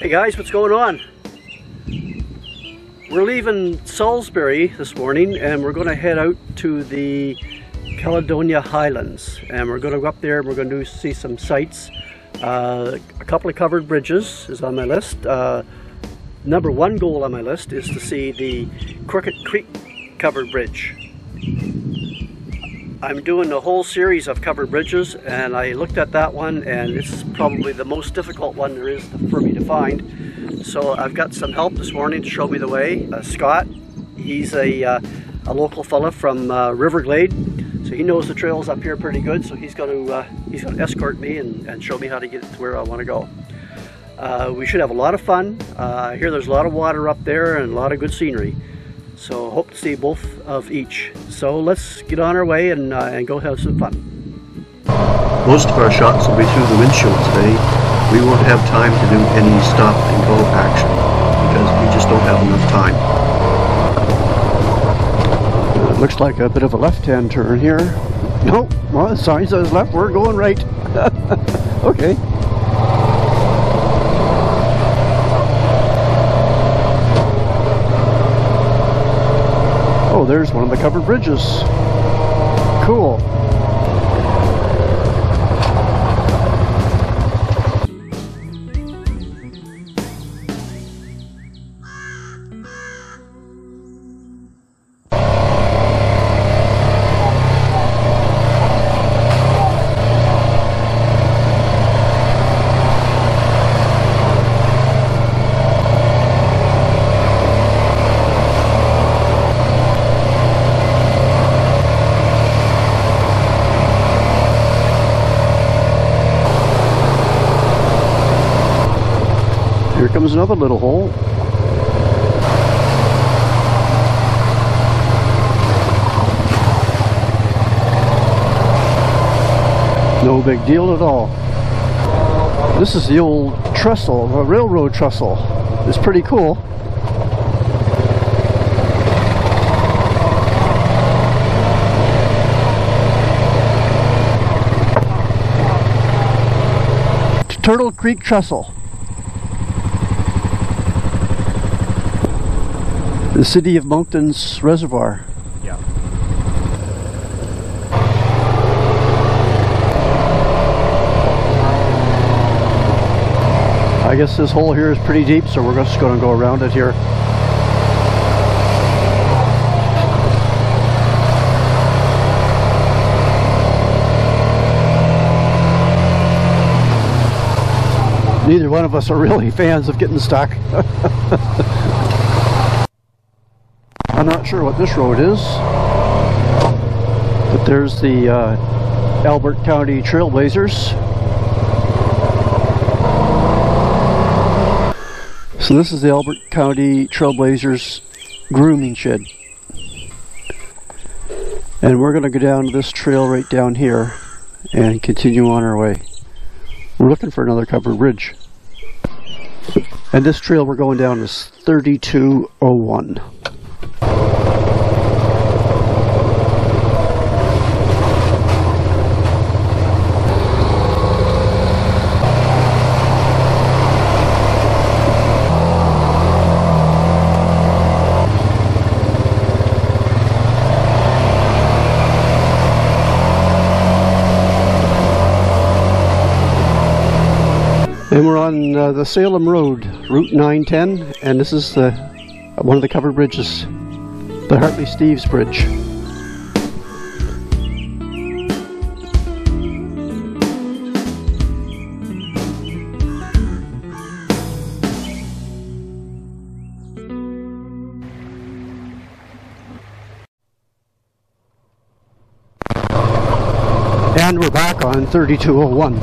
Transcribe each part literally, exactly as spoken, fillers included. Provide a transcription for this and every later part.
Hey guys, what's going on? We're leaving Salisbury this morning and we're going to head out to the Caledonia Highlands, and we're going to go up there and we're going to see some sights. Uh, a couple of covered bridges is on my list. Uh, number one goal on my list is to see the Crooked Creek Covered Bridge. I'm doing a whole series of covered bridges, and I looked at that one, and it's probably the most difficult one there is for me to find. So I've got some help this morning to show me the way. Uh, Scott, he's a, uh, a local fella from uh, Riverglade, so he knows the trails up here pretty good. So he's going to uh, he's going to escort me and, and show me how to get to where I want to go. Uh, we should have a lot of fun. Uh, I hear there's a lot of water up there and a lot of good scenery. So hope to see both of each. So let's get on our way and, uh, and go have some fun. Most of our shots will be through the windshield today. We won't have time to do any stop and go action because we just don't have enough time. Looks like a bit of a left-hand turn here. Nope, well, the sign says left, we're going right. Okay. There's one of the covered bridges. Cool. Comes another little hole. No big deal at all. This is the old trestle, a railroad trestle. It's pretty cool. Turtle Creek Trestle. The city of Moncton's reservoir. Yeah. I guess this hole here is pretty deep, so we're just going to go around it here. Neither one of us are really fans of getting stuck. I'm not sure what this road is, but there's the uh, Albert County Trailblazers. So this is the Albert County Trailblazers grooming shed. And we're going to go down this trail right down here and continue on our way. We're looking for another covered bridge. And this trail we're going down is thirty-two oh one. And we're on uh, the Salem Road, Route nine ten, and this is the, one of the covered bridges, the Hartley-Steves Bridge. And we're back on thirty-two oh one.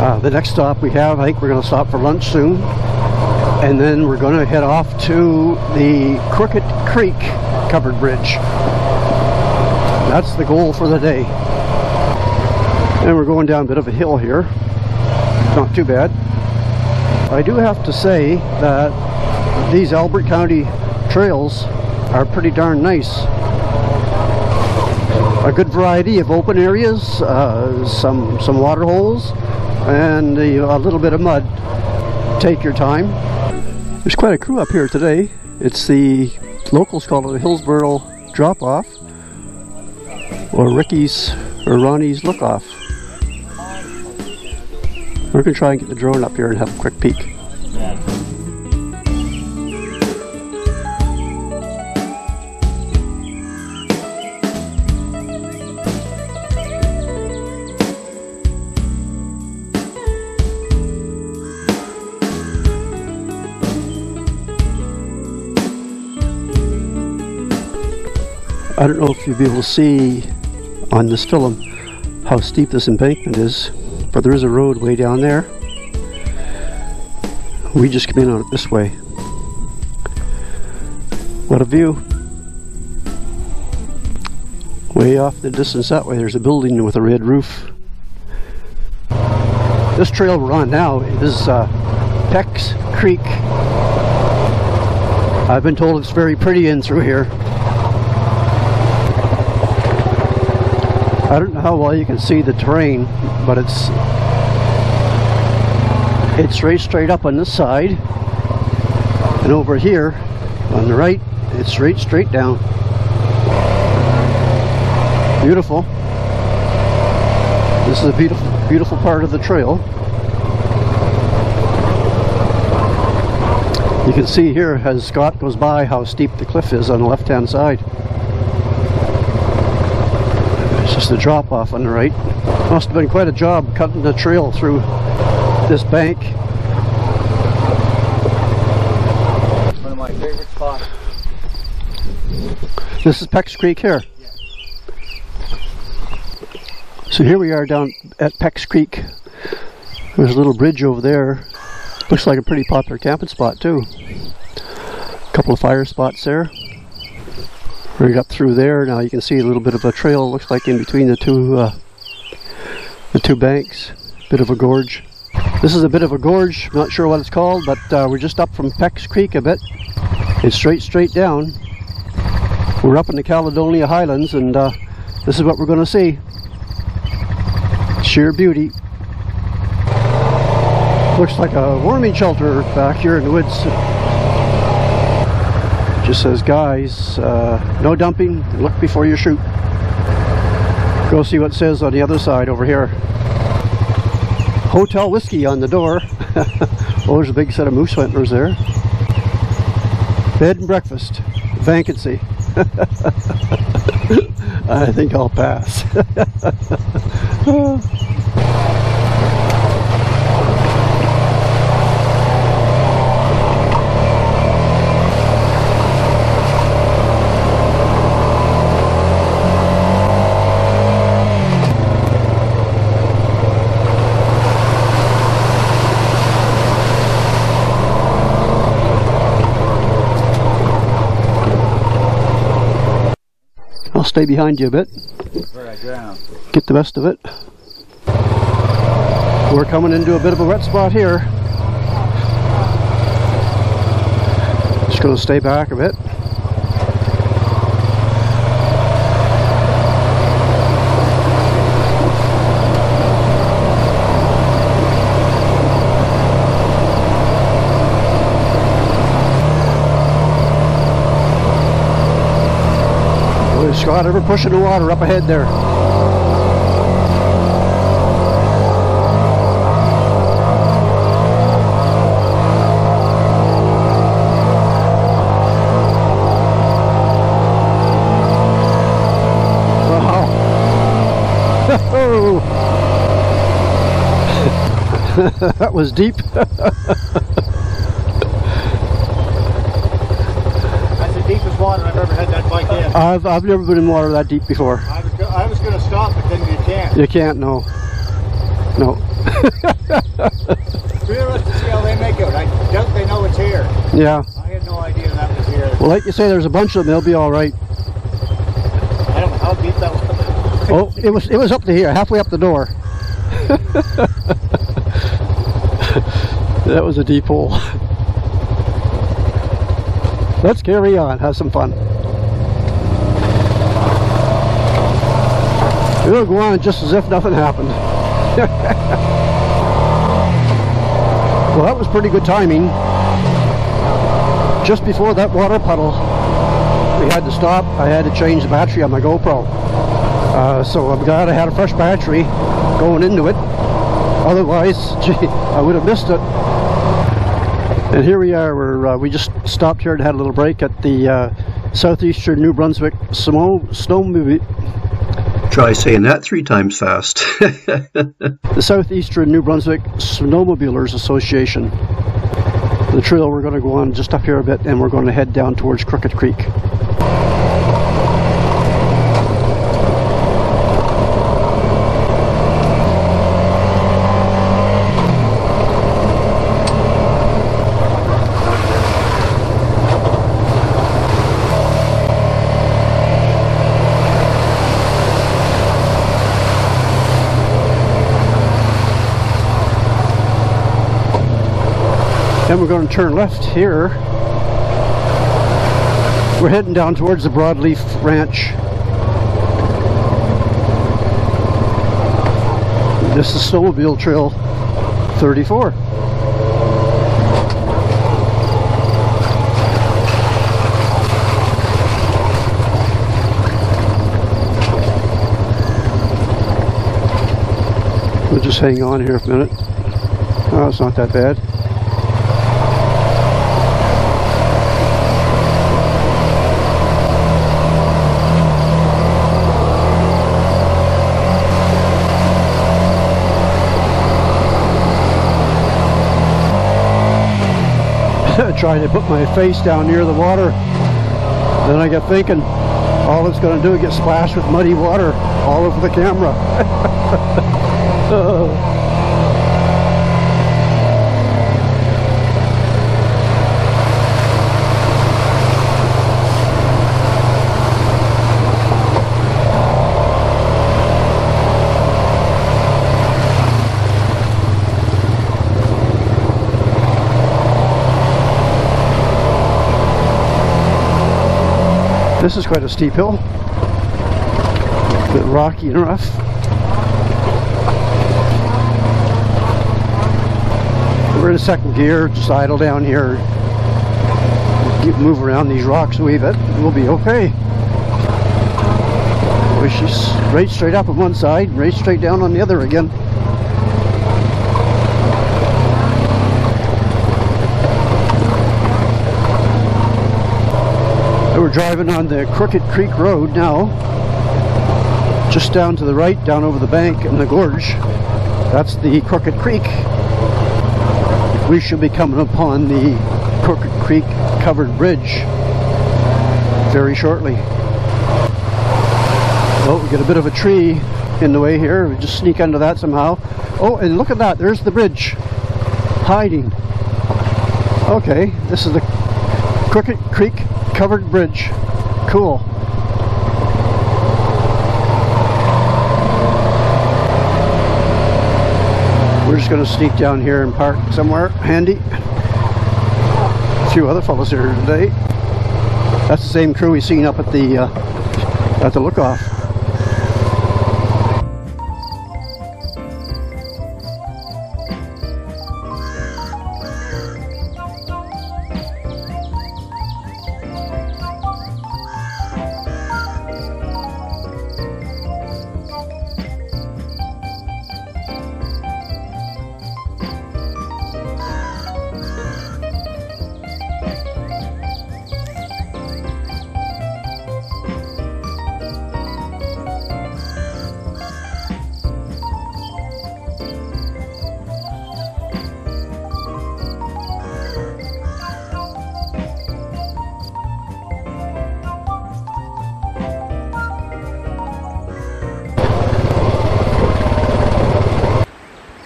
Uh, the next stop we have, I think we're going to stop for lunch soon, and then we're going to head off to the Crooked Creek Covered Bridge. That's the goal for the day. And we're going down a bit of a hill here. Not too bad. I do have to say that these Albert County trails are pretty darn nice. A good variety of open areas, uh, some, some water holes, and a little bit of mud. take your time. There's quite a crew up here today. It's the locals call it the Hillsborough drop-off, or Ricky's or Ronnie's Lookoff. We're gonna try and get the drone up here and have a quick peek. I don't know if you'll be able to see on this film how steep this embankment is, but there is a road way down there. We just came in on it this way. What a view. Way off the distance that way there's a building with a red roof. This trail we're on now is uh, Peck's Creek. I've been told it's very pretty in through here. I don't know how well you can see the terrain, but it's it's right straight up on this side, and over here on the right it's right straight down. Beautiful. This is a beautiful beautiful part of the trail. You can see here as Scott goes by how steep the cliff is on the left hand side. The drop off on the right. Must have been quite a job cutting the trail through this bank. One of my favorite spots. This is Peck's Creek here. Yeah. So here we are down at Peck's Creek. There's a little bridge over there. Looks like a pretty popular camping spot too. A couple of fire spots there. Right up through there. Now you can see a little bit of a trail, looks like in between the two uh, the two banks. Bit of a gorge. This is a bit of a gorge. Not sure what it's called, but uh, we're just up from Peck's Creek a bit. It's straight, straight down. We're up in the Caledonia Highlands, and uh, this is what we're going to see. Sheer beauty. Looks like a warming shelter back here in the woods. Just says, guys, uh, no dumping, look before you shoot. Go see what it says on the other side over here. Hotel whiskey on the door. Oh, there's a big set of moose antlers there. Bed and breakfast, vacancy. I think I'll pass. I'll stay behind you a bit, get the best of it. We're coming into a bit of a wet spot here. Just going to stay back a bit. Scott, ever pushing the water up ahead there. Wow. That was deep. Water I've ever had that bike in. I've, I've never been in water that deep before. I was, I was going to stop, but then you can't. You can't, no. No. It's realistic to see how they make it. I doubt they know it's here. Yeah. I had no idea that was here. Well, like you say, there's a bunch of them. They'll be all right. I don't know how deep that was. Oh, it was, it was up to here, halfway up the door. That was a deep hole. Let's carry on, have some fun. We'll go on just as if nothing happened. So that was pretty good timing. Just before that water puddle, we had to stop. I had to change the battery on my GoPro. Uh, so I'm glad I had a fresh battery going into it. Otherwise, gee, I would have missed it. And here we are. We're, uh, we just stopped here and had a little break at the uh, Southeastern New Brunswick Snowmobilers. Try saying that three times fast. The Southeastern New Brunswick Snowmobilers Association. The trail we're going to go on just up here a bit, and we're going to head down towards Crooked Creek. Then we're going to turn left here. We're heading down towards the Broadleaf Ranch. This is Snowmobile Trail thirty-four. We'll just hang on here for a minute. Oh, it's not that bad. Trying to put my face down near the water, then I got thinking, all it's going to do is get splashed with muddy water all over the camera. uh. This is quite a steep hill, a bit rocky and rough. We're in a second gear, just idle down here, keep move around these rocks a wee bit, and we'll be okay. Which is right straight up on one side, right straight down on the other again. We're driving on the Crooked Creek Road now, just down to the right, down over the bank and the gorge. That's the Crooked Creek. We should be coming upon the Crooked Creek Covered Bridge very shortly. Oh, we got a bit of a tree in the way here. We just sneak under that somehow. Oh, and look at that. There's the bridge hiding. Okay, this is the Crooked Creek Covered Bridge. Cool. We're just going to sneak down here and park somewhere handy. A few other fellas here today. That's the same crew we seen up at the uh, at the Lookoff.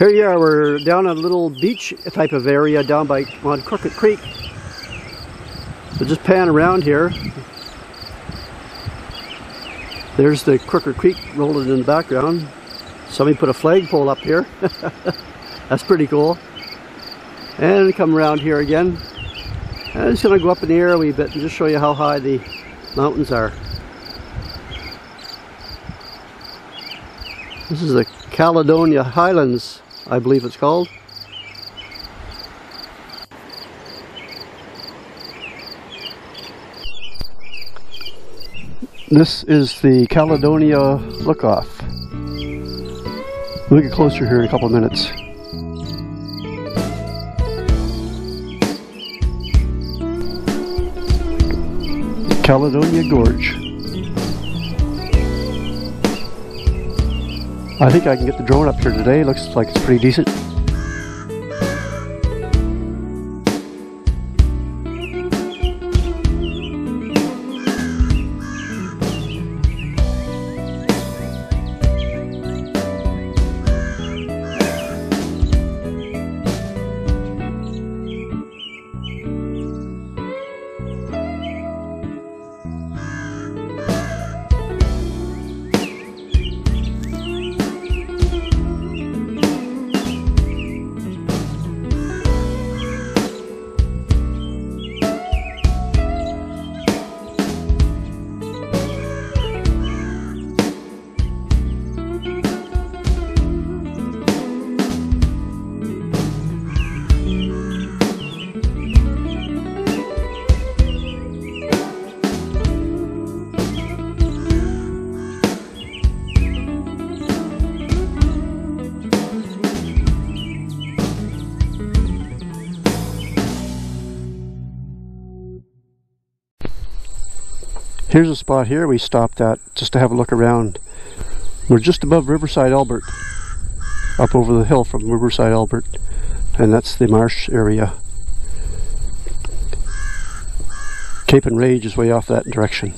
Here we are, we're down on a little beach type of area down by on Crooked Creek. We'll just pan around here. There's the Crooked Creek rolling in the background. Somebody put a flagpole up here. That's pretty cool. And come around here again. I'm just going to go up in the air a wee bit and just show you how high the mountains are. This is the Caledonia Highlands, I believe it's called. This is the Caledonia Lookoff. We'll get closer here in a couple of minutes. Caledonia Gorge. I think I can get the drone up here today. Looks like it's pretty decent. Here's a spot here we stopped at just to have a look around. We're just above Riverside Albert, up over the hill from Riverside Albert, and that's the marsh area. Cape Enrage is way off that direction.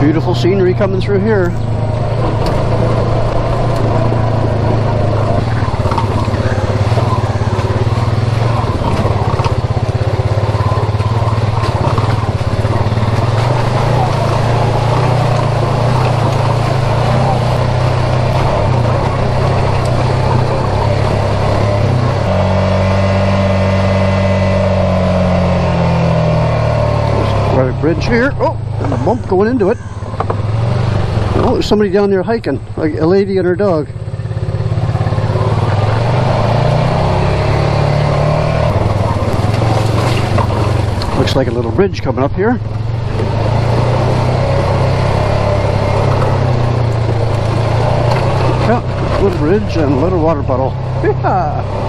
Beautiful scenery coming through here. There's quite a bridge here. Oh, and a bump going into it. Oh, there's somebody down there hiking, like a lady and her dog. Looks like a little bridge coming up here. Yeah, little bridge and a little water bottle. Yeah.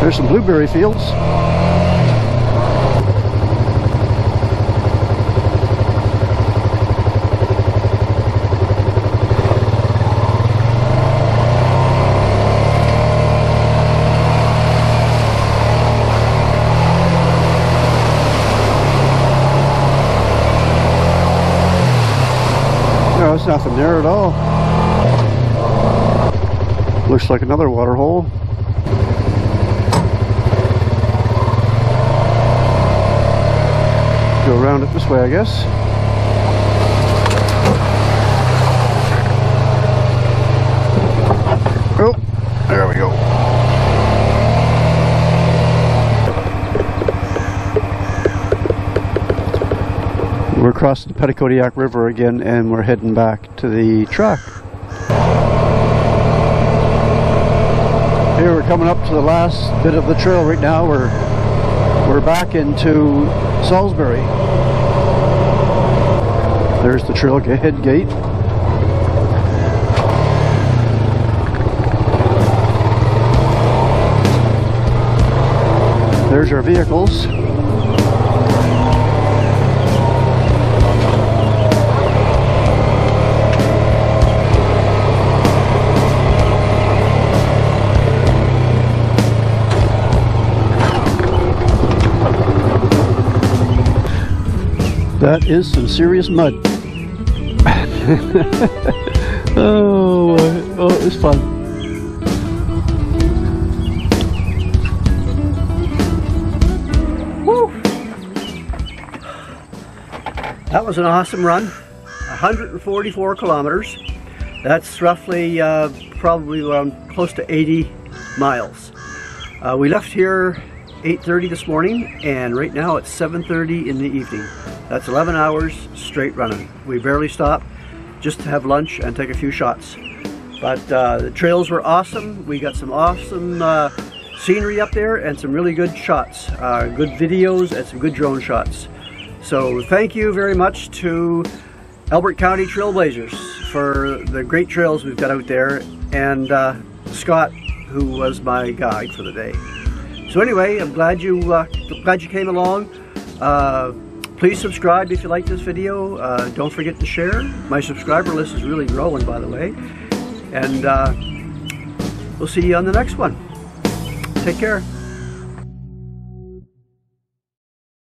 There's some blueberry fields. No, there's nothing there at all. Looks like another water hole. Go around it this way, I guess. Oh, there we go. We're crossing the Petitcodiac River again, and we're heading back to the track. Here we're coming up to the last bit of the trail right now. We're We're back into Salisbury. There's the trailhead gate. There's our vehicles. That is some serious mud. oh, oh, it's fun. Woo! That was an awesome run, one hundred forty-four kilometers. That's roughly uh, probably around close to eighty miles. Uh, we left here eight thirty this morning, and right now it's seven thirty in the evening. That's eleven hours straight running. We barely stopped just to have lunch and take a few shots. But uh, the trails were awesome. We got some awesome uh, scenery up there and some really good shots, uh, good videos and some good drone shots. So thank you very much to Albert County Trailblazers for the great trails we've got out there, and uh, Scott, who was my guide for the day. So anyway, I'm glad you uh, glad you came along. Uh, please subscribe if you like this video. Uh, don't forget to share. My subscriber list is really growing, by the way. And uh, we'll see you on the next one. Take care.